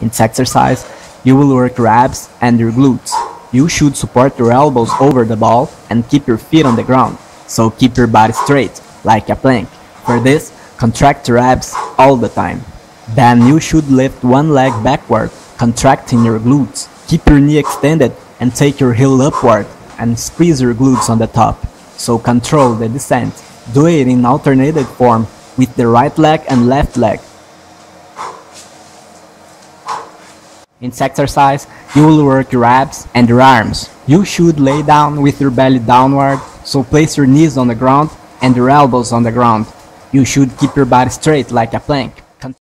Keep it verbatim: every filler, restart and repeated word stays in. It's exercise. You will work your abs and your glutes. You should support your elbows over the ball and keep your feet on the ground, so keep your body straight, like a plank. For this, contract your abs all the time. Then you should lift one leg backward, contracting your glutes. Keep your knee extended and take your heel upward and squeeze your glutes on the top, so control the descent. Do it in alternated form with the right leg and left leg. In this exercise, you will work your abs and your arms. You should lay down with your belly downward, so place your knees on the ground and your elbows on the ground. You should keep your body straight like a plank.